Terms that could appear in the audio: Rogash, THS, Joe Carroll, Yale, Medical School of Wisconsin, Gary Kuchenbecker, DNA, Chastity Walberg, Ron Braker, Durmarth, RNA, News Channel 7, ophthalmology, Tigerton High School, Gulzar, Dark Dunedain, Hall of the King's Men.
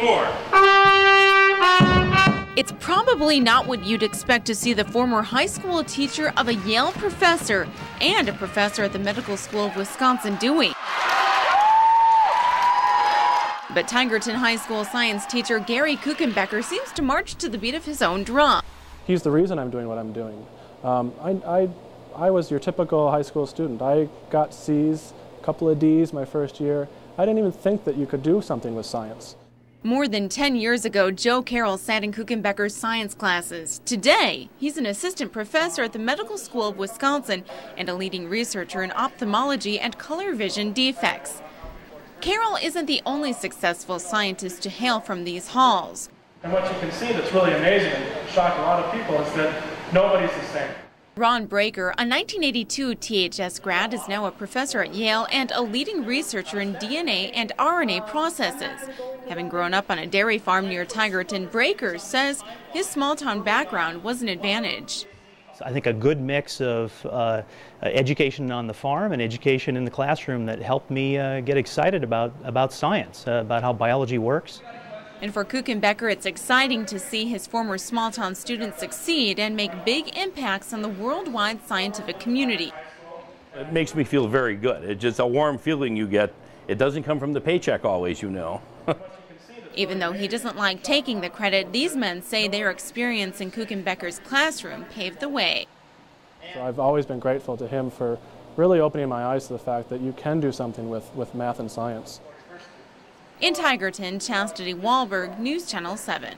floor. It's probably not what you'd expect to see the former high school teacher of a Yale professor and a professor at the Medical School of Wisconsin doing. But Tigerton High School science teacher Gary Kuchenbecker seems to march to the beat of his own drum. He's the reason I'm doing what I'm doing. I was your typical high school student. I got C's, a couple of D's my first year. I didn't even think that you could do something with science. More than 10 years ago, Joe Carroll sat in Kuchenbecker's science classes. Today, he's an assistant professor at the Medical School of Wisconsin and a leading researcher in ophthalmology and color vision defects. Carroll isn't the only successful scientist to hail from these halls. And what you can see that's really amazing and shocked a lot of people is that nobody's the same. Ron Braker, a 1982 THS grad, is now a professor at Yale and a leading researcher in DNA and RNA processes. Having grown up on a dairy farm near Tigerton, Braker says his small-town background was an advantage. I think a good mix of education on the farm and education in the classroom that helped me get excited about science, about how biology works. And for Kuchenbecker, it's exciting to see his former small-town students succeed and make big impacts on the worldwide scientific community. It makes me feel very good. It's just a warm feeling you get. It doesn't come from the paycheck always, you know. Even though he doesn't like taking the credit, these men say their experience in Kuchenbecker's classroom paved the way. So I've always been grateful to him for really opening my eyes to the fact that you can do something with math and science. In Tigerton, Chastity Walberg, News Channel 7.